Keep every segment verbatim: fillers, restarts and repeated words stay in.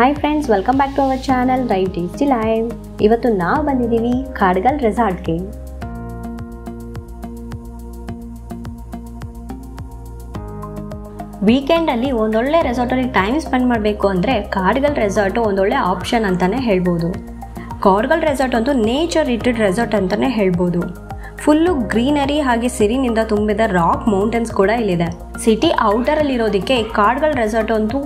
Hi friends, welcome back to our channel Drive Taste Live. Ivattu naavu bandidivvi Kaadgal Resort ge. Weekend alli ondolle resort alli time spend madbeku andre Kaadgal Resort ondolle option antane helbodu. Kaadgal Resort ondu nature retreat resort antane helbodu. Full greenery ಹಾಗೆ ಸಿರಿನಿಂದ ತುಂಬಿದ rock mountains ಕೂಡ ಇಲ್ಲಿದೆ. City outer ಅಲ್ಲಿ ಇರೋದಕ್ಕೆ ಕಾಡ್ಗಲ್ resort ಅಂತೂ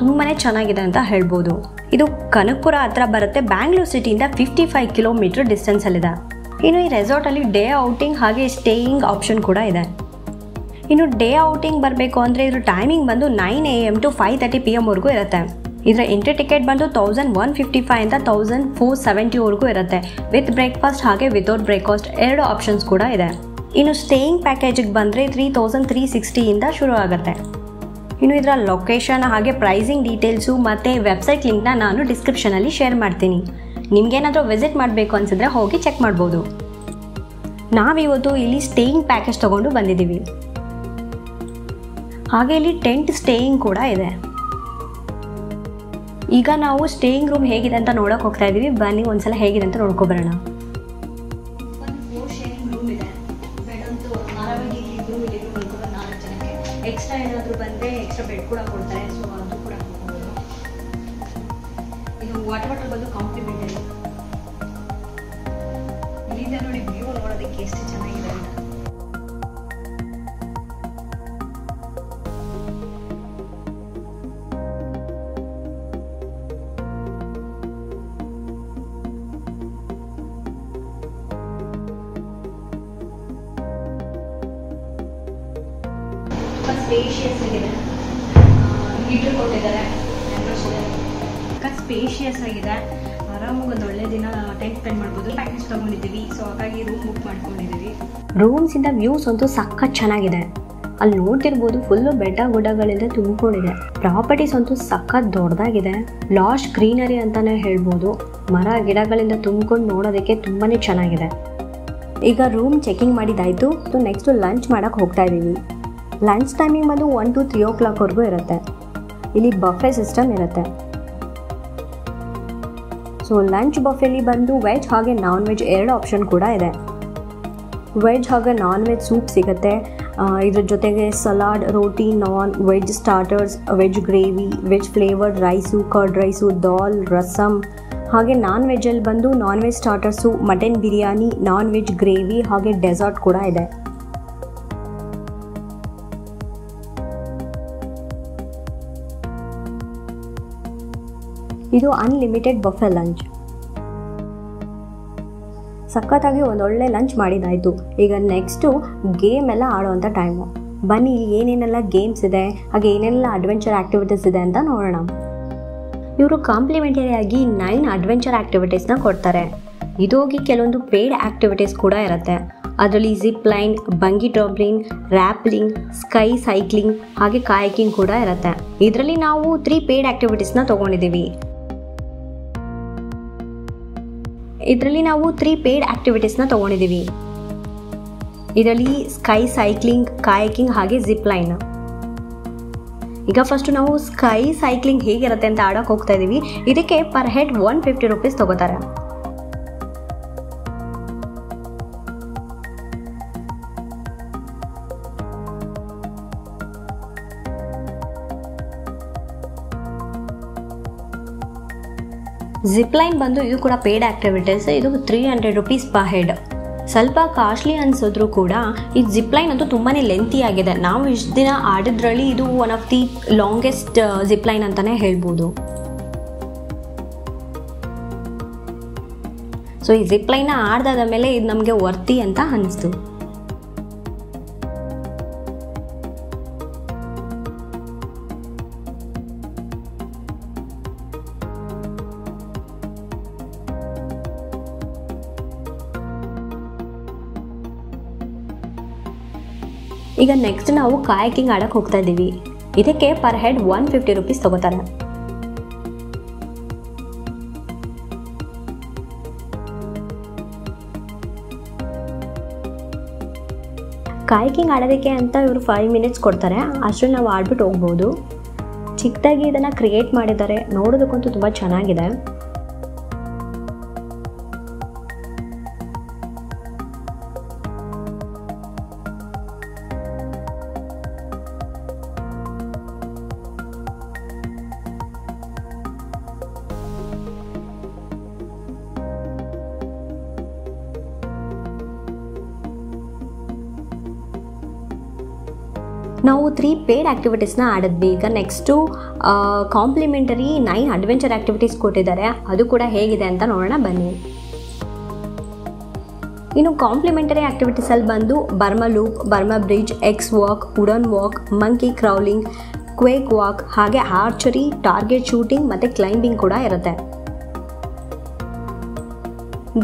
ತುಂಬಾನೇ ಚೆನ್ನಾಗಿದೆ ಅಂತ ಹೇಳ್ಬೋದು. ಇದು ಕನಕಪುರ ಹತ್ರ ಬರುತ್ತೆ. ಬ್ಯಾಂಗ್ಳೂರ್ ಸಿಟಿಯಿಂದ ಫಿಫ್ಟಿ ಫೈವ್ ಕಿಲೋಮೀಟರ್ ಡಿಸ್ಟೆನ್ಸ್ ಅಲ್ಲಿದೆ. ಇನ್ನು ಈ ರೆಸಾರ್ಟ್ ಅಲ್ಲಿ ಡೇ ಔಟಿಂಗ್ ಹಾಗೆ ಸ್ಟೇಯಿಂಗ್ ಆಪ್ಷನ್ ಕೂಡ ಇದೆ. ಇನ್ನು ಡೇ ಔಟಿಂಗ್ ಬರಬೇಕು ಅಂದರೆ ಇದ್ರ ಟೈಮಿಂಗ್ ಬಂದು nine A M to five thirty P M ವರೆಗೂ ಇರುತ್ತೆ. ಇದರ ಎಂಟ್ರಿ ಟಿಕೆಟ್ ಬಂದು ತೌಸಂಡ್ ಒನ್ ಫಿಫ್ಟಿ ಫೈವ್ ಇಂದ ತೌಸಂಡ್ ಫೋರ್ ಸೆವೆಂಟಿವರೆಗೂ ಇರುತ್ತೆ. ವಿತ್ ಬ್ರೇಕ್ಫಾಸ್ಟ್ ಹಾಗೆ ವಿತೌಟ್ ಬ್ರೇಕ್ಫಾಸ್ಟ್ ಎರಡು ಆಪ್ಷನ್ಸ್ ಕೂಡ ಇದೆ. ಇನ್ನು ಸ್ಟೇಯಿಂಗ್ ಪ್ಯಾಕೇಜಿಗೆ ಬಂದರೆ ತ್ರೀ ತೌಸಂಡ್ ತ್ರೀ ಸಿಕ್ಸ್ಟಿಯಿಂದ ಶುರು ಆಗುತ್ತೆ. ಇನ್ನು ಇದರ ಲೊಕೇಶನ್ ಹಾಗೆ ಪ್ರೈಸಿಂಗ್ ಡೀಟೇಲ್ಸು ಮತ್ತು ವೆಬ್ಸೈಟ್ ಲಿಂಕ್ನ ನಾನು ಡಿಸ್ಕ್ರಿಪ್ಷನಲ್ಲಿ ಶೇರ್ ಮಾಡ್ತೀನಿ. ನಿಮಗೇನಾದರೂ ವಿಸಿಟ್ ಮಾಡಬೇಕು ಅನಿಸಿದ್ರೆ ಹೋಗಿ ಚೆಕ್ ಮಾಡ್ಬೋದು. ನಾವಿವತ್ತು ಇಲ್ಲಿ ಸ್ಟೇಯಿಂಗ್ ಪ್ಯಾಕೇಜ್ ತೊಗೊಂಡು ಬಂದಿದ್ದೀವಿ. ಹಾಗೆ ಇಲ್ಲಿ ಟೆಂಟ್ ಸ್ಟೇಯಿಂಗ್ ಕೂಡ ಇದೆ. ಈಗ ನಾವು ಸ್ಟೇಯಿಂಗ್ ರೂಮ್ ಹೇಗಿದೆ ಅಂತ ನೋಡೋಕೆ ಹೋಗ್ತಾ ಇದ್ದೀವಿ. ಬನ್ನಿ ಒಂದ್ಸಲ ಹೇಗಿದೆ ಅಂತ ನೋಡ್ಕೊಬರೋಣ. ಎಕ್ಸ್ಟ್ರಾ ಏನಾದರೂ ಬಂದರೆ ಎಕ್ಸ್ಟ್ರಾ ಬೆಡ್ ಕೂಡ ಕೊಡ್ತಾರೆ. ಸೊ ಅದು ಕೂಡ ಇದು ವಾಟರ್ ಬಾಟಲ್ ಬಂದು ಕಾಂಪ್ಲಿಮೆಂಟರಿ. ಇಲ್ಲಿಂದ ನೋಡಿ ವ್ಯೂ ನೋಡೋದಕ್ಕೆ ಎಷ್ಟು ಚೆನ್ನಾಗಿದೆ. ಸ್ಪೇಷಿಯಸ್ ಆಗಿದೆ. ಹೀಟರ್ ಕೊಟ್ಟಿದ್ದಾರೆ, ಸ್ಪೇಷಿಯಸ್ ಆಗಿದೆ. ಆರಾಮಾಗಿ ಒಂದು ಒಳ್ಳೆ ದಿನ ಟೈಮ್ ಸ್ಪೆಂಡ್ ಮಾಡ್ಬೋದು. ಪ್ಯಾಕೇಜ್ ತಗೊಂಡಿದ್ದೀವಿ, ಸೊ ಹಾಗಾಗಿ ರೂಮ್ ಬುಕ್ ಮಾಡ್ಕೊಂಡಿದ್ದೀವಿ. ರೂಮ್ಸ್ ಇಂದ ವ್ಯೂಸ್ ಅಂತೂ ಸಖತ್ ಚೆನ್ನಾಗಿದೆ. ಅಲ್ಲಿ ನೋಡ್ತಿರ್ಬೋದು ಫುಲ್ಲು ಬೆಟ್ಟ ಗುಡ್ಡಗಳಿಂದ ತುಂಬಿಕೊಂಡಿದೆ. ಪ್ರಾಪರ್ಟೀಸ್ ಅಂತೂ ಸಖತ್ ದೊಡ್ಡದಾಗಿದೆ. ಲಾಶ್ ಗ್ರೀನರಿ ಅಂತಾನೆ ಹೇಳ್ಬೋದು. ಮರ ಗಿಡಗಳಿಂದ ತುಂಬಿಕೊಂಡು ನೋಡೋದಕ್ಕೆ ತುಂಬಾನೇ ಚೆನ್ನಾಗಿದೆ. ಈಗ ರೂಮ್ ಚೆಕಿಂಗ್ ಮಾಡಿದಾಯ್ತು. ನೆಕ್ಸ್ಟ್ ಲಂಚ್ ಮಾಡಕ್ಕೆ ಹೋಗ್ತಾ ಇದ್ದೀವಿ. ಲಂಚ್ ಟೈಮಿಂಗ್ ಬಂದು ಒನ್ ಟು ತ್ರೀ ಓ ಕ್ಲಾಕ್ವರೆಗೂ ಇರುತ್ತೆ. ಇಲ್ಲಿ ಬಫೆ ಸಿಸ್ಟಮ್ ಇರುತ್ತೆ. ಸೊ ಲಂಚ್ ಬಫೆಲಿ ಬಂದು ವೆಜ್ ಹಾಗೆ ನಾನ್ ವೆಜ್ ಎರಡು ಆಪ್ಷನ್ ಕೂಡ ಇದೆ. ವೆಜ್ ಹಾಗೆ ನಾನ್ ವೆಜ್ ಸೂಪ್ ಸಿಗುತ್ತೆ. ಇದ್ರ ಜೊತೆಗೆ ಸಲಾಡ್, ರೋಟಿ, ನಾನ್ veg starters, veg gravy, veg flavoured rice, curd rice, ದಾಲ್, ರಸಮ್ ಹಾಗೆ ನಾನ್ ವೆಜ್ಜಲ್ಲಿ ಬಂದು non veg starters mutton biryani, non veg gravy ಹಾಗೆ ಡೆಸರ್ಟ್ ಕೂಡ ಇದೆ. ಇದು ಅನ್ಲಿಮಿಟೆಡ್ ಬಫೆ ಲಂಚ್. ಸಖತ್ತಾಗಿ ಒಂದೊಳ್ಳೆ ಲಂಚ್ ಮಾಡಿದಾಯಿತು. ಈಗ ನೆಕ್ಸ್ಟು ಗೇಮ್ ಎಲ್ಲ ಆಡೋವಂಥ ಟೈಮು. ಬನ್ನಿ ಏನೇನೆಲ್ಲ ಗೇಮ್ಸ್ ಇದೆ ಹಾಗೆ ಏನೇನೆಲ್ಲ ಅಡ್ವೆಂಚರ್ ಆ್ಯಕ್ಟಿವಿಟೀಸ್ ಇದೆ ಅಂತ ನೋಡೋಣ. ಇವರು ಕಾಂಪ್ಲಿಮೆಂಟರಿಯಾಗಿ ನೈನ್ ಅಡ್ವೆಂಚರ್ ಆ್ಯಕ್ಟಿವಿಟೀಸ್ನ ಕೊಡ್ತಾರೆ. ಇದೋಗಿ ಕೆಲವೊಂದು ಪೇಯ್ಡ್ ಆ್ಯಕ್ಟಿವಿಟೀಸ್ ಕೂಡ ಇರುತ್ತೆ. ಅದರಲ್ಲಿ zip line, bungee dropping, rappelling, sky cycling ಹಾಗೆ ಕಾಯಕಿಂಗ್ ಕೂಡ ಇರುತ್ತೆ. ಇದರಲ್ಲಿ ನಾವು ತ್ರೀ ಪೇಯ್ಡ್ ಆ್ಯಕ್ಟಿವಿಟೀಸ್ನ ತೊಗೊಂಡಿದ್ದೀವಿ. ಇದರಲ್ಲಿ ನಾವು ತ್ರೀ ಪೇಯ್ಡ್ ಆ್ಯಕ್ಟಿವಿಟೀಸ್ನ ತೊಗೊಂಡಿದ್ದೀವಿ ಇದರಲ್ಲಿ ಸ್ಕೈ ಸೈಕ್ಲಿಂಗ್, ಕಾಯಕಿಂಗ್ ಹಾಗೆ ಜಿಪ್ ಲೈನ್. ಈಗ ಫಸ್ಟು ನಾವು ಸ್ಕೈ ಸೈಕ್ಲಿಂಗ್ ಹೇಗಿರುತ್ತೆ ಅಂತ ಆಡೋಕೆ ಹೋಗ್ತಾ ಇದ್ದೀವಿ. ಇದಕ್ಕೆ per head one fifty rupees ತೊಗೋತಾರೆ. ಜಿಪ್ಲೈನ್ ಬಂದು ಇದು ಕೂಡ ಪೇಯ್ಡ್ ಆ್ಯಕ್ಟಿವಿಟೀಸ್. ಇದು three hundred rupees per head. ಸ್ವಲ್ಪ ಕಾಸ್ಟ್ಲಿ ಅನಿಸಿದ್ರು ಕೂಡ ಈ ಜಿಪ್ಲೈನ್ ಅಂತೂ ತುಂಬಾ ಲೆಂತಿ ಆಗಿದೆ. ನಾವು ಇಷ್ಟು ದಿನ ಆಡಿದ್ರಲ್ಲಿ ಇದು one of the longest zipline ಅಂತಲೇ ಹೇಳ್ಬೋದು. ಸೊ ಈ ಜಿಪ್ಲೈನ್ನ ಆಡ್ದಾದ ಮೇಲೆ ಇದು ನಮಗೆ ವರ್ತಿ ಅಂತ ಅನ್ನಿಸ್ತು. ಈಗ ನೆಕ್ಸ್ಟ್ ನಾವು ಕಾಯಕಿಂಗ್ ಆಡಕ್ಕೆ ಹೋಗ್ತಾ ಇದ್ದೀವಿ. ಇದಕ್ಕೆ per head one fifty rupees ತಗೋತಾರೆ. ಕಾಯಕಿಂಗ್ ಆಡೋದಕ್ಕೆ ಅಂತ ಇವರು ಫೈವ್ ಮಿನಿಟ್ಸ್ ಕೊಡ್ತಾರೆ. ಅಷ್ಟರಲ್ಲಿ ನಾವು ಆಡ್ಬಿಟ್ಟು ಹೋಗ್ಬೋದು. ಚಿಕ್ಕದಾಗಿ ಇದನ್ನ ಕ್ರಿಯೇಟ್ ಮಾಡಿದ್ದಾರೆ. ನೋಡೋದಕ್ಕಂತೂ ತುಂಬಾ ಚೆನ್ನಾಗಿದೆ. ನಾವು ತ್ರೀ ಪೇಡ್ ಆಕ್ಟಿವಿಟೀಸ್ನ ಆಡಿದ್ವಿ. ಈಗ next complimentary nine adventure activities ಕೊಟ್ಟಿದ್ದಾರೆ, ಅದು ಕೂಡ ಹೇಗಿದೆ ಅಂತ ನೋಡೋಣ ಬನ್ನಿ. ಇನ್ನು ಕಾಂಪ್ಲಿಮೆಂಟರಿ ಆಕ್ಟಿವಿಟೀಸಲ್ಲಿ ಬಂದು Burma loop, Burma bridge, X walk, wooden walk, monkey crawling, quake walk, ಹಾಗೆ ಆರ್ಚರಿ, ಟಾರ್ಗೆಟ್ ಶೂಟಿಂಗ್ ಮತ್ತು ಕ್ಲೈಂಬಿಂಗ್ ಕೂಡ ಇರುತ್ತೆ.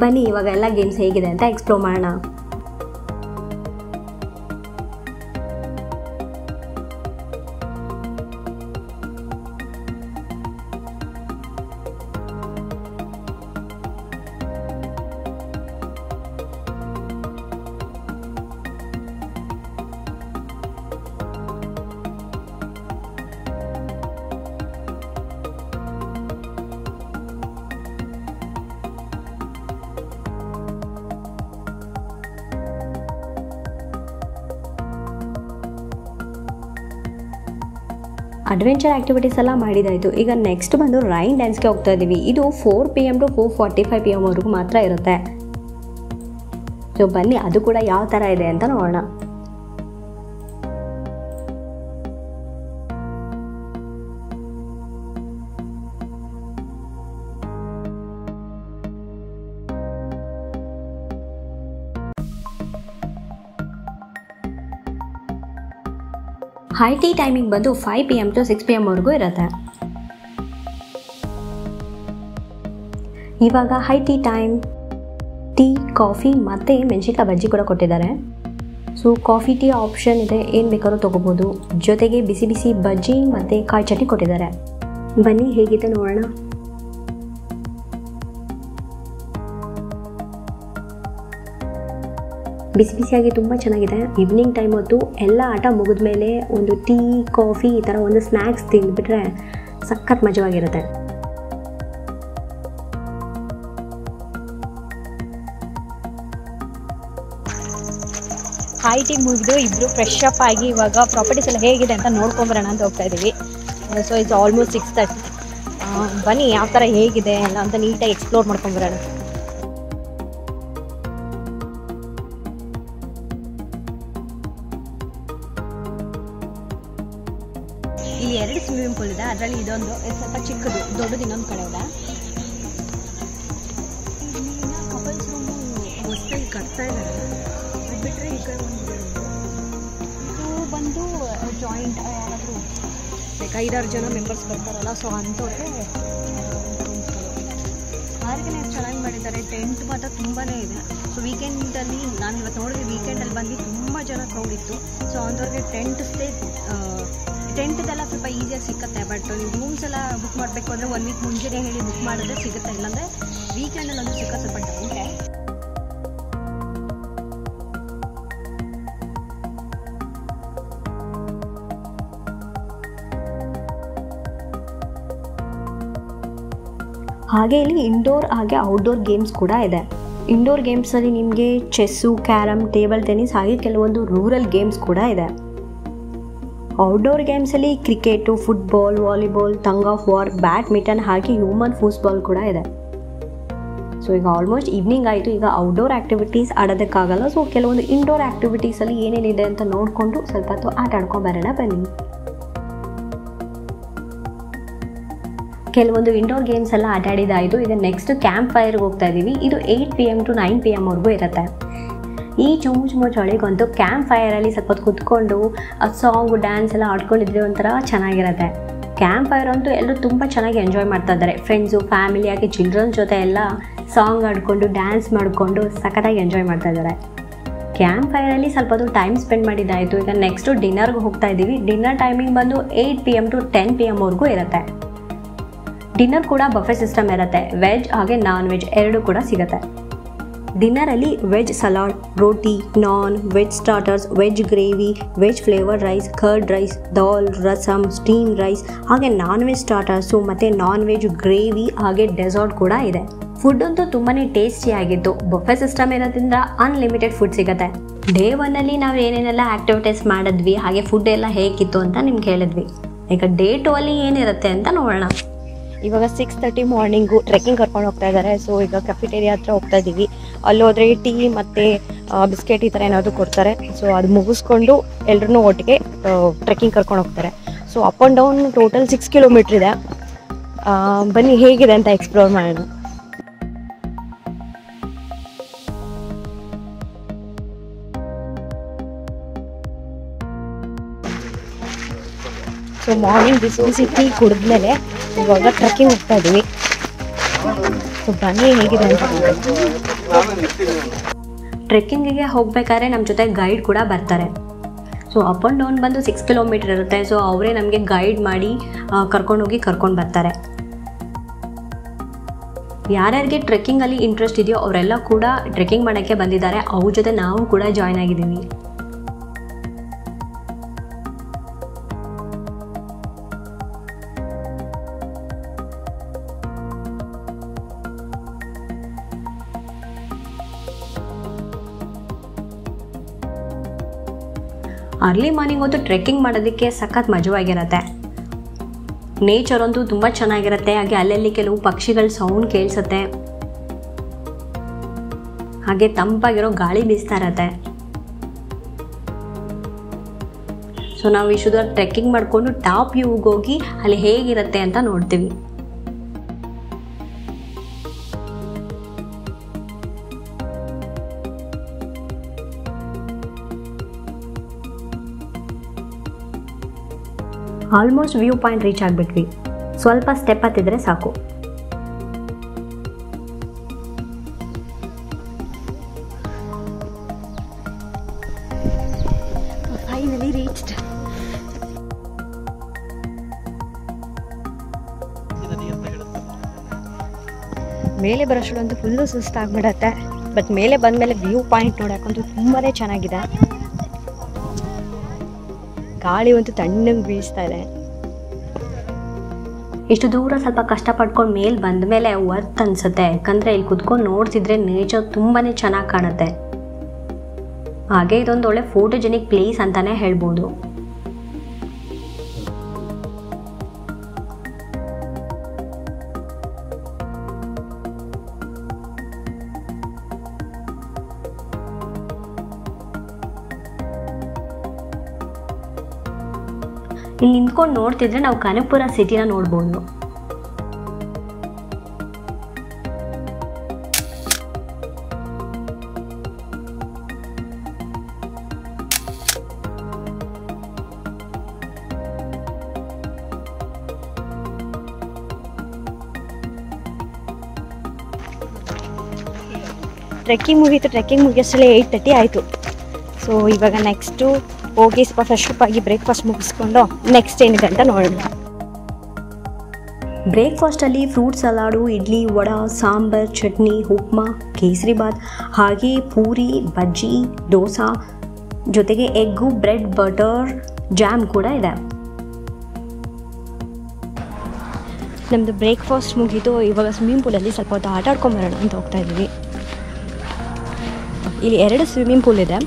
ಬನ್ನಿ ಇವಾಗ ಎಲ್ಲ ಗೇಮ್ಸ್ ಹೇಗಿದೆ ಅಂತ ಎಕ್ಸ್ಪ್ಲೋರ್ ಮಾಡೋಣ. ಅಡ್ವೆಂಚರ್ ಆಕ್ಟಿವಿಟೀಸ್ ಎಲ್ಲ ಮಾಡಿದಾಯಿತು. ಈಗ ನೆಕ್ಸ್ಟ್ ಬಂದು ರೈನ್ ಡ್ಯಾನ್ಸ್ಗೆ ಹೋಗ್ತಾ ಇದ್ದೀವಿ. ಇದು four P M to four forty five P ಎಮ್ವರೆಗೂ ಮಾತ್ರ ಇರುತ್ತೆ. ಸೊ ಬನ್ನಿ ಅದು ಕೂಡ ಯಾವ ಥರ ಇದೆ ಅಂತ ನೋಡೋಣ. ಹೈ ಟೀ ಟೈಮಿಂಗ್ ಬಂದು five P M to six P ಎಮ್ವರೆಗೂ ಇರುತ್ತೆ. ಇವಾಗ high tea time. Tea, coffee ಮತ್ತು ಮೆಣಸಿನ್ಕಾಯಿ ಬಜ್ಜಿ ಕೂಡ ಕೊಟ್ಟಿದ್ದಾರೆ. ಸೊ ಕಾಫಿ ಟೀ ಆಪ್ಷನ್ ಇದೆ, ಏನು ಬೇಕಾದ್ರೂ ತೊಗೋಬೋದು. ಜೊತೆಗೆ ಬಿಸಿ ಬಿಸಿ ಬಜ್ಜಿ ಮತ್ತು ಕಾಯಿ ಚಟ್ನಿ ಕೊಟ್ಟಿದ್ದಾರೆ. ಬನ್ನಿ ಹೇಗಿದೆ ನೋಡೋಣ. ಬಿಸಿ ಬಿಸಿಯಾಗಿ ತುಂಬ ಚೆನ್ನಾಗಿದೆ. ಈವ್ನಿಂಗ್ ಟೈಮ್ ಹೊತ್ತು ಎಲ್ಲ ಆಟ ಮುಗಿದ ಮೇಲೆ ಒಂದು ಟೀ, ಕಾಫಿ ಈ ಥರ ಒಂದು ಸ್ನ್ಯಾಕ್ಸ್ ತಿಂದುಬಿಟ್ರೆ ಸಖತ್ ಮಜವಾಗಿರುತ್ತೆ. ಹೈ ಟೀ ಮುಗಿದು ಇಬ್ಬರು ಫ್ರೆಶ್ ಅಪ್ ಆಗಿ ಇವಾಗ ಪ್ರಾಪರ್ಟೀಸ್ ಎಲ್ಲ ಹೇಗಿದೆ ಅಂತ ನೋಡ್ಕೊಂಬರೋಣ ಅಂತ ಹೋಗ್ತಾ ಇದ್ದೀವಿ. So it's almost six thirty. ಬನ್ನಿ ಯಾವ ಥರ ಹೇಗಿದೆ ಎಲ್ಲ ಅಂತ ನೀಟಾಗಿ ಎಕ್ಸ್ಪ್ಲೋರ್ ಮಾಡ್ಕೊಂಬರೋಣ. ಈ ಎರಡು ಸ್ವಿಮ್ಮಿಂಗ್ ಪೂಲ್ ಇದೆ, ಅದರಲ್ಲಿ ಇದೊಂದು ಸ್ವಲ್ಪ ಚಿಕ್ಕದು, ದೊಡ್ಡದು ಇನ್ನೊಂದು ಕಡೆ ಇದೆ. ಕಪಲ್ಸ್ ರೂಮು ಹೊಸದಾಗಿ ಕಟ್ತಾ ಇದ್ದಾರೆ. ಅದು ಬಿಟ್ಟರೆ ಈ ಕಡೆ ಒಂದು ಇದು ಬಂದು ಜಾಯಿಂಟ್, ಯಾರಾದರೂ ಲೈಕ್ ಐದಾರು ಜನ ಮೆಂಬರ್ಸ್ ಬರ್ತಾರಲ್ಲ, ಸೊ ಅಂಥವ್ರಿಗೆ ಆರ್ಗನೈಸ್ ಚೆನ್ನಾಗಿ ಮಾಡಿದ್ದಾರೆ. ಟೆಂಟ್ ಮಾತ್ರ ತುಂಬಾ ಇದೆ. ಸೊ ವೀಕೆಂಡಲ್ಲಿ ನಾನು ಇವತ್ತು ನೋಡಿದೆ, ವೀಕೆಂಡಲ್ಲಿ ಬಂದು ತುಂಬ ಜನ ಕ್ರೌಡ್ ಇತ್ತು. ಸೊ ಅಂಥವ್ರಿಗೆ ಟೆಂಟ್ ಸ್ಟೇ ಟೆಂಟ್ದೆಲ್ಲ ಸ್ವಲ್ಪ ಈಸಿಯಾಗಿ ಸಿಕ್ಕತ್ತೆ. ಬಟ್ ರೂಮ್ಸ್ ಎಲ್ಲ ಬುಕ್ ಮಾಡಬೇಕು ಅಂದರೆ ಒನ್ ವೀಕ್ ಮುಂಚೆನೇ ಹೇಳಿ ಬುಕ್ ಮಾಡಿದ್ರೆ ಸಿಗುತ್ತೆ, ಇಲ್ಲಾಂದರೆ ವೀಕೆಂಡಲ್ಲಿ ಒಂದು ಸಿಕ್ಕ ಸ್ವಲ್ಪ ಡೌಟೆ. ಹಾಗೆ ಇಲ್ಲಿ ಇಂಡೋರ್ ಹಾಗೆ ಔಟ್ಡೋರ್ ಗೇಮ್ಸ್ ಕೂಡ ಇದೆ. ಇಂಡೋರ್ ಗೇಮ್ಸಲ್ಲಿ ನಿಮಗೆ ಚೆಸ್ಸು, ಕ್ಯಾರಮ್, ಟೇಬಲ್ ಟೆನ್ನಿಸ್ ಹಾಗೆ ಕೆಲವೊಂದು ರೂರಲ್ ಗೇಮ್ಸ್ ಕೂಡ ಇದೆ. ಔಟ್ಡೋರ್ ಗೇಮ್ಸಲ್ಲಿ cricket, football, volleyball, tug of war, badminton ಹಾಗೆ ಹ್ಯೂಮನ್ ಫೂಟ್ಬಾಲ್ ಕೂಡ ಇದೆ. ಸೊ ಈಗ ಆಲ್ಮೋಸ್ಟ್ ಈವ್ನಿಂಗ್ ಆಯಿತು. ಈಗ ಔಟ್ಡೋರ್ ಆ್ಯಕ್ಟಿವಿಟೀಸ್ ಆಡೋದಕ್ಕಾಗಲ್ಲ, ಸೊ ಕೆಲವೊಂದು ಇಂಡೋರ್ ಆ್ಯಕ್ಟಿವಿಟೀಸಲ್ಲಿ ಏನೇನಿದೆ ಅಂತ ನೋಡಿಕೊಂಡು ಸ್ವಲ್ಪ ಹೊತ್ತು ಆಟ ಆಡ್ಕೊಂಬರೋಣ ಬನ್ನಿ. ಕೆಲವೊಂದು ಇಂಡೋರ್ ಗೇಮ್ಸ್ ಎಲ್ಲ ಆಟ ಆಡಿದಾಯಿತು. ಈಗ ನೆಕ್ಸ್ಟ್ ಕ್ಯಾಂಪ್ ಫೈರ್ಗೆ ಹೋಗ್ತಾ ಇದ್ದೀವಿ. ಇದು eight P M to nine P ಎಮ್ವರೆಗೂ ಇರುತ್ತೆ. ಈ ಚುಮ್ಮು ಚುಮ್ಮು ಚಳಿಗಂತೂ ಕ್ಯಾಂಪ್ ಫೈರಲ್ಲಿ ಸ್ವಲ್ಪ ಹೊತ್ತು ಕೂತ್ಕೊಂಡು ಅದು ಸಾಂಗು, ಡ್ಯಾನ್ಸ್ ಎಲ್ಲ ಆಡ್ಕೊಂಡಿದ್ರೆ ಒಂಥರ ಚೆನ್ನಾಗಿರುತ್ತೆ. ಕ್ಯಾಂಪ್ ಫೈರ್ ಅಂತೂ ಎಲ್ಲರೂ ತುಂಬ ಚೆನ್ನಾಗಿ ಎಂಜಾಯ್ ಮಾಡ್ತಾ ಇದ್ದಾರೆ. ಫ್ರೆಂಡ್ಸು, ಫ್ಯಾಮಿಲಿ ಹಾಗೆ ಚಿಲ್ಡ್ರನ್ ಜೊತೆ ಎಲ್ಲ ಸಾಂಗ್ ಆಡಿಕೊಂಡು, ಡ್ಯಾನ್ಸ್ ಮಾಡಿಕೊಂಡು ಸಖತ್ತಾಗಿ ಎಂಜಾಯ್ ಮಾಡ್ತಾ ಇದ್ದಾರೆ. ಕ್ಯಾಂಪ್ ಫೈರಲ್ಲಿ ಸ್ವಲ್ಪ ಹೊತ್ತು ಟೈಮ್ ಸ್ಪೆಂಡ್ ಮಾಡಿದ್ದಾಯಿತು. ಈಗ ನೆಕ್ಸ್ಟು ಡಿನ್ನರ್ಗೆ ಹೋಗ್ತಾ ಇದ್ದೀವಿ. ಡಿನ್ನರ್ ಟೈಮಿಂಗ್ ಬಂದು eight P M to ten P ಎಮ್ವರೆಗೂ ಇರುತ್ತೆ. ಡಿನ್ನರ್ ಕೂಡ ಬಫೆ ಸಿಸ್ಟಮ್ ಇರುತ್ತೆ. ವೆಜ್ ಹಾಗೆ ನಾನ್ ವೆಜ್ ಎರಡೂ ಕೂಡ ಸಿಗುತ್ತೆ. ಡಿನ್ನರ್ ಅಲ್ಲಿ ವೆಜ್ ಸಲಾಡ್, ರೋಟಿ, ನಾನ್, veg starters, veg gravy, veg flavour rice, curd rice, ದಾಲ್, ರಸಂ, ಸ್ಟೀಮ್ ರೈಸ್, ಹಾಗೆ ನಾನ್ ವೆಜ್ ಸ್ಟಾರ್ಟರ್ಸು ಮತ್ತು ನಾನ್ ವೆಜ್ ಗ್ರೇವಿ ಹಾಗೆ ಡೆಸರ್ಟ್ ಕೂಡ ಇದೆ. ಫುಡ್ ಅಂತೂ ತುಂಬಾ ಟೇಸ್ಟಿಯಾಗಿತ್ತು. ಬಫೆ ಸಿಸ್ಟಮ್ ಇರೋದ್ರಿಂದ ಅನ್ಲಿಮಿಟೆಡ್ ಫುಡ್ ಸಿಗುತ್ತೆ. ಡೇ ಒನ್ನಲ್ಲಿ ನಾವು ಏನೇನೆಲ್ಲ ಆ್ಯಕ್ಟಿವಿಟೀಸ್ ಮಾಡಿದ್ವಿ ಹಾಗೆ ಫುಡ್ ಎಲ್ಲ ಹೇಗಿತ್ತು ಅಂತ ನಿಮ್ಗೆ ಹೇಳಿದ್ವಿ. ಈಗ ಡೇ ಟು ಅಲ್ಲಿ ಏನಿರುತ್ತೆ ಅಂತ ನೋಡೋಣ. ಇವಾಗ ಸಿಕ್ಸ್ ತರ್ಟಿ ಮಾರ್ನಿಂಗು ಟ್ರೆಕ್ಕಿಂಗ್ ಕರ್ಕೊಂಡು ಹೋಗ್ತಾ ಇದ್ದಾರೆ. ಸೊ ಈಗ ಕೆಫೆಟೇರಿಯಾ ಹತ್ರ ಹೋಗ್ತಾ ಇದ್ದೀವಿ. ಅಲ್ಲೋದ್ರೆ ಟೀ ಮತ್ತು ಬಿಸ್ಕೆಟ್ ಈ ಥರ ಏನಾದರೂ ಕೊಡ್ತಾರೆ. ಸೊ ಅದು ಮುಗಿಸ್ಕೊಂಡು ಎಲ್ಲರೂ ಒಟ್ಟಿಗೆ ಟ್ರೆಕ್ಕಿಂಗ್ ಕರ್ಕೊಂಡು ಹೋಗ್ತಾರೆ. So up and down total six kilometre ಇದೆ. ಬನ್ನಿ ಹೇಗಿದೆ ಅಂತ ಎಕ್ಸ್ಪ್ಲೋರ್ ಮಾಡೋಣ. ಸೊ ಮಾರ್ನಿಂಗ್ ಬಿಸಿ ಬಿಸಿ ಟೀ ಕುಡಿದ್ಮೇಲೆ ಇವಾಗ ಟ್ರೆಕ್ಕಿಂಗ್ ಹೋಗ್ತಾ ಇದ್ದೀವಿ. ಸೊ ಬನ್ನಿ ಹೇಗಿದೆ ಅಂತ. ಟ್ರೆಕ್ಕಿಂಗಿಗೆ ಹೋಗ್ಬೇಕಾದ್ರೆ ನಮ್ಮ ಜೊತೆ ಗೈಡ್ ಕೂಡ ಬರ್ತಾರೆ. ಸೊ ಅಪ್ ಆ್ಯಂಡ್ ಡೌನ್ ಬಂದು ಸಿಕ್ಸ್ ಕಿಲೋಮೀಟರ್ ಇರುತ್ತೆ. ಸೊ ಅವರೇ ನಮಗೆ ಗೈಡ್ ಮಾಡಿ ಕರ್ಕೊಂಡೋಗಿ ಕರ್ಕೊಂಡು ಬರ್ತಾರೆ. ಯಾರ್ಯಾರಿಗೆ ಟ್ರೆಕ್ಕಿಂಗಲ್ಲಿ ಇಂಟ್ರೆಸ್ಟ್ ಇದೆಯೋ ಅವರೆಲ್ಲ ಕೂಡ ಟ್ರೆಕ್ಕಿಂಗ್ ಮಾಡೋಕ್ಕೆ ಬಂದಿದ್ದಾರೆ. ಅವ್ರ ಜೊತೆ ನಾವು ಕೂಡ ಜಾಯ್ನ್ ಆಗಿದ್ದೀವಿ. ಅರ್ಲಿ ಮಾರ್ನಿಂಗ್ ಹೊತ್ತು ಟ್ರೆಕ್ಕಿಂಗ್ ಮಾಡೋದಕ್ಕೆ ಸಖತ್ ಮಜವಾಗಿರುತ್ತೆ. ನೇಚರ್ ಅಂತೂ ತುಂಬ ಚೆನ್ನಾಗಿರುತ್ತೆ. ಹಾಗೆ ಅಲ್ಲಲ್ಲಿ ಕೆಲವು ಪಕ್ಷಿಗಳ ಸೌಂಡ್ ಕೇಳಿಸುತ್ತೆ. ಹಾಗೆ ತಂಪಾಗಿರೋ ಗಾಳಿ ಬೀಸ್ತಾ ಇರತ್ತೆ. ಸೊ ನಾವು ಇಷ್ಟು ದೂರ ಟ್ರೆಕ್ಕಿಂಗ್ ಮಾಡಿಕೊಂಡು ಟಾಪ್ ವ್ಯೂಗೆ ಹೋಗಿ ಅಲ್ಲಿ ಹೇಗಿರುತ್ತೆ ಅಂತ ನೋಡ್ತೀವಿ. ಆಲ್ಮೋಸ್ಟ್ ವ್ಯೂ ಪಾಯಿಂಟ್ ರೀಚ್ ಆಗಿಬಿಟ್ವಿ. ಸ್ವಲ್ಪ ಸ್ಟೆಪ್ ಹತ್ತಿದ್ರೆ ಸಾಕು. Finally reached. ಮೇಲೆ ಬರೋಷ್ಟೊಂದು ಫುಲ್ಲು ಸುಸ್ತಾಗ್ಬಿಡತ್ತೆ. ಬಟ್ ಮೇಲೆ ಬಂದಮೇಲೆ ವ್ಯೂ ಪಾಯಿಂಟ್ ನೋಡೋಕ್ಕಂತೂ ತುಂಬಾ ಚೆನ್ನಾಗಿದೆ. ಗಾಳಿ ಒಂದು ತಣ್ಣಗೆ ಬೀಸ್ತಾ ಇದೆ. ಇಷ್ಟು ದೂರ ಸ್ವಲ್ಪ ಕಷ್ಟ ಪಡ್ಕೊಂಡು ಮೇಲೆ ಬಂದ ಮೇಲೆ ವರ್ತ್ ಅನ್ಸುತ್ತೆ. ಯಾಕಂದರೆ ಇಲ್ಲಿ ಕುತ್ಕೊಂಡು ನೋಡ್ತಿದ್ರೆ ನೇಚರ್ ತುಂಬಾ ಚೆನ್ನಾಗಿ ಕಾಣುತ್ತೆ. ಹಾಗೆ ಇದೊಂದು ಒಳ್ಳೆ ಫೋಟೋಜೆನಿಕ್ ಪ್ಲೇಸ್ ಅಂತಾನೆ ಹೇಳ್ಬೋದು. ಇಲ್ಲಿ ನಿಂತ್ಕೊಂಡು ನೋಡ್ತಿದ್ರೆ ನಾವು ಕನಕಪುರ ಸಿಟಿನ ನೋಡ್ಬೋದು. ಟ್ರೆಕ್ಕಿಂಗ್ ಮುಗೀತು. ಟ್ರೆಕ್ಕಿಂಗ್ ಮುಗಿಯೋಷ್ಟೇ ಏಯ್ಟ್ ತರ್ಟಿ ಆಯಿತು. ಸೊ ಇವಾಗ ನೆಕ್ಸ್ಟು ಹೋಗಿ ಸ್ವಲ್ಪ ಫ್ರೆಶ್ ಅಪ್ ಆಗಿ ಬ್ರೇಕ್ಫಾಸ್ಟ್ ಮುಗಿಸ್ಕೊಂಡು ನೆಕ್ಸ್ಟ್ ಏನಿದೆ ಅಂತ ನೋಡೋಣ. ಬ್ರೇಕ್ಫಾಸ್ಟಲ್ಲಿ ಫ್ರೂಟ್ ಸಲಾಡು, ಇಡ್ಲಿ, ವಡ, ಸಾಂಬಾರ್, ಚಟ್ನಿ, ಉಪ್ಮಾ, ಕೇಸರಿ ಬಾತ್, ಹಾಗೆ ಪೂರಿ, ಬಜ್ಜಿ, ದೋಸೆ ಜೊತೆಗೆ ಎಗ್ಗು, ಬ್ರೆಡ್, ಬಟರ್, ಜಾಮ್ ಕೂಡ ಇದೆ. ನಮ್ಮದು ಬ್ರೇಕ್ಫಾಸ್ಟ್ ಮುಗಿದು ಇವಾಗ ಸ್ವಿಮ್ಮಿಂಗ್ ಪೂಲಲ್ಲಿ ಸ್ವಲ್ಪ ಹೊತ್ತು ಆಟ ಆಡ್ಕೊಂಬರೋಣ ಅಂತ ಹೋಗ್ತಾ ಇದ್ದೀವಿ. ಇಲ್ಲಿ ಎರಡು ಸ್ವಿಮ್ಮಿಂಗ್ ಪೂಲ್ ಇದೆ.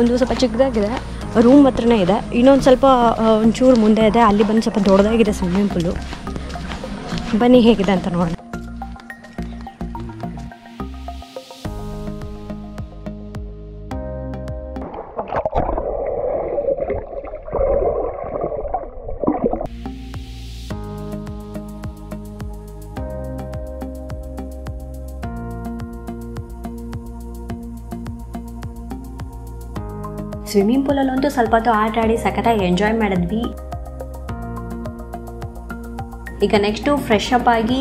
ಒಂದು ಸ್ವಲ್ಪ ಚಿಕ್ಕದಾಗಿದೆ, ರೂಮ್ ಹತ್ರನೇ ಇದೆ. ಇನ್ನೊಂದು ಸ್ವಲ್ಪ ಒಂಚೂರು ಮುಂದೆ ಇದೆ, ಅಲ್ಲಿ ಬಂದು ಸ್ವಲ್ಪ ದೊಡ್ಡದಾಗಿದೆ ಸ್ವಿಮ್ಮಿಂಗ್ ಪೂಲು. ಬನ್ನಿ ಹೇಗಿದೆ ಅಂತ ನೋಡೋಣ. ಸ್ವಿಮ್ಮಿಂಗ್ ಪೂಲಲ್ಲಂತೂ ಸ್ವಲ್ಪ ಹೊತ್ತು ಆಟ ಆಡಿ ಸಖತ್ತಾಗಿ ಎಂಜಾಯ್ ಮಾಡಿದ್ವಿ. ಈಗ ನೆಕ್ಸ್ಟು ಫ್ರೆಶ್ ಅಪ್ ಆಗಿ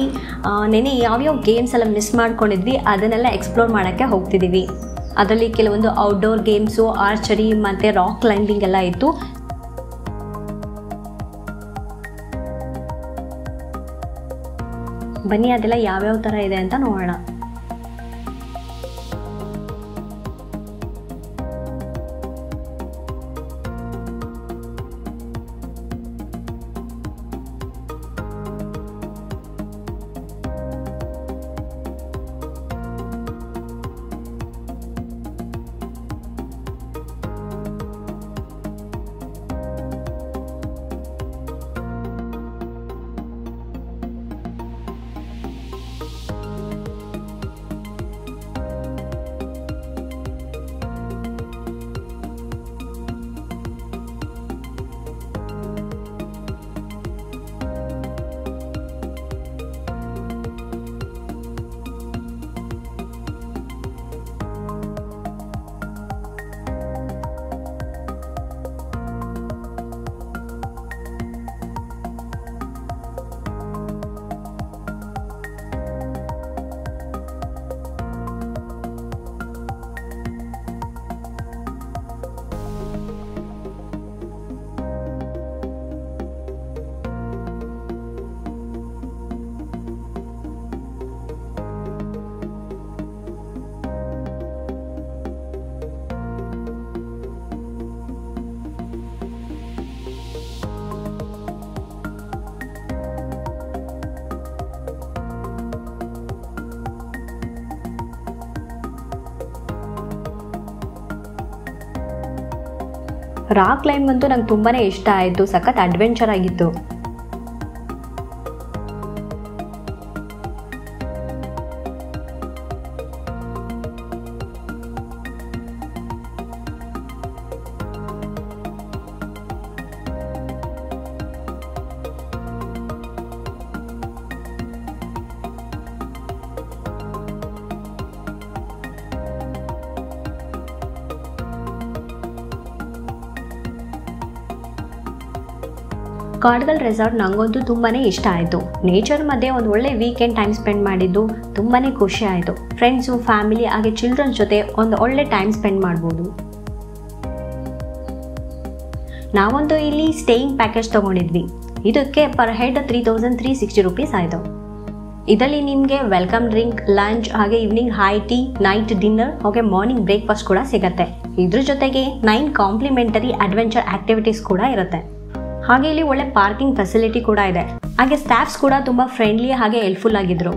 ನೆನೆ ಯಾವ್ಯಾವ ಗೇಮ್ಸ್ ಎಲ್ಲ ಮಿಸ್ ಮಾಡ್ಕೊಂಡಿದ್ವಿ ಅದನ್ನೆಲ್ಲ ಎಕ್ಸ್ಪ್ಲೋರ್ ಮಾಡೋಕ್ಕೆ ಹೋಗ್ತಿದ್ದೀವಿ. ಅದರಲ್ಲಿ ಕೆಲವೊಂದು ಔಟ್ಡೋರ್ ಗೇಮ್ಸು, ಆರ್ಚರಿ ಮತ್ತು ರಾಕ್ ಕ್ಲೈಂಬಿಂಗ್ ಎಲ್ಲ ಇತ್ತು. ಬನ್ನಿ ಅದೆಲ್ಲ ಯಾವ್ಯಾವ ಥರ ಇದೆ ಅಂತ ನೋಡೋಣ. ರಾಕ್ ಕ್ಲೈಂಬ್ ಅಂತೂ ನನಗೆ ತುಂಬಾನೇ ಇಷ್ಟ ಆಯಿತು, ಸಖತ್ ಅಡ್ವೆಂಚರ್ ಆಗಿತ್ತು. ಕಾಡ್ಗಲ್ ರೆಸಾರ್ಟ್ ನನಗಂತೂ ತುಂಬಾ ಇಷ್ಟ ಆಯಿತು. ನೇಚರ್ ಮಧ್ಯೆ ಒಂದು ಒಳ್ಳೆ ವೀಕೆಂಡ್ ಟೈಮ್ ಸ್ಪೆಂಡ್ ಮಾಡಿದ್ದು ತುಂಬಾ ಖುಷಿ ಆಯಿತು. ಫ್ರೆಂಡ್ಸು, ಫ್ಯಾಮಿಲಿ ಹಾಗೆ ಚಿಲ್ಡ್ರನ್ ಜೊತೆ ಒಂದು ಒಳ್ಳೆ ಟೈಮ್ ಸ್ಪೆಂಡ್ ಮಾಡ್ಬೋದು. ನಾವಂತೂ ಇಲ್ಲಿ ಸ್ಟೇಯಿಂಗ್ ಪ್ಯಾಕೇಜ್ ತೊಗೊಂಡಿದ್ವಿ. ಇದಕ್ಕೆ per head three thousand three sixty rupees ಆಯಿತು. ಇದರಲ್ಲಿ ನಿಮಗೆ ವೆಲ್ಕಮ್ ಡ್ರಿಂಕ್, ಲಂಚ್ ಹಾಗೆ evening high tea, night dinner ಹಾಗೆ ಮಾರ್ನಿಂಗ್ ಬ್ರೇಕ್ಫಾಸ್ಟ್ ಕೂಡ ಸಿಗುತ್ತೆ. ಇದ್ರ ಜೊತೆಗೆ ನೈನ್ ಕಾಂಪ್ಲಿಮೆಂಟರಿ ಅಡ್ವೆಂಚರ್ ಆಕ್ಟಿವಿಟೀಸ್ ಕೂಡ ಇರುತ್ತೆ. ಹಾಗೆ ಇಲ್ಲಿ ಒಳ್ಳೆ ಪಾರ್ಕಿಂಗ್ ಫೆಸಿಲಿಟಿ ಕೂಡ ಇದೆ. ಹಾಗೆ ಸ್ಟಾಫ್ಸ್ ಕೂಡ ತುಂಬ ಫ್ರೆಂಡ್ಲಿ ಹಾಗೆ ಹೆಲ್ಪ್ಫುಲ್ ಆಗಿದ್ರು.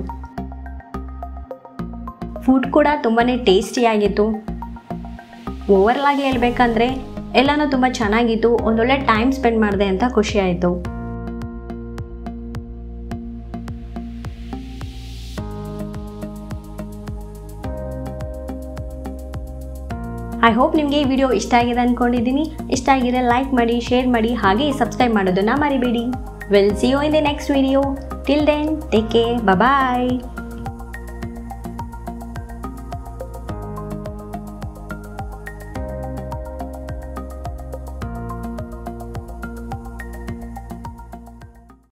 ಫುಡ್ ಕೂಡ ತುಂಬಾ ಟೇಸ್ಟಿಯಾಗಿತ್ತು. ಓವರ್ ಆಗಿ ಹೇಳ್ಬೇಕಂದ್ರೆ ಎಲ್ಲನೂ ತುಂಬ ಚೆನ್ನಾಗಿತ್ತು. ಒಂದೊಳ್ಳೆ ಟೈಮ್ ಸ್ಪೆಂಡ್ ಮಾಡಿದೆ ಅಂತ ಖುಷಿ ಆಯಿತು. ಐ ಹೋಪ್ ನಿಮಗೆ ಈ ವಿಡಿಯೋ ಇಷ್ಟ ಆಗಿದೆ ಅಂದ್ಕೊಂಡಿದ್ದೀನಿ. ಇಷ್ಟ ಆಗಿದೆ ಲೈಕ್ ಮಾಡಿ, ಶೇರ್ ಮಾಡಿ, ಹಾಗೆ ಸಬ್ಸ್ಕ್ರೈಬ್ ಮಾಡೋದನ್ನು ಮರಿಬೇಡಿ. Will see you in the next video. Till then, take care, bye.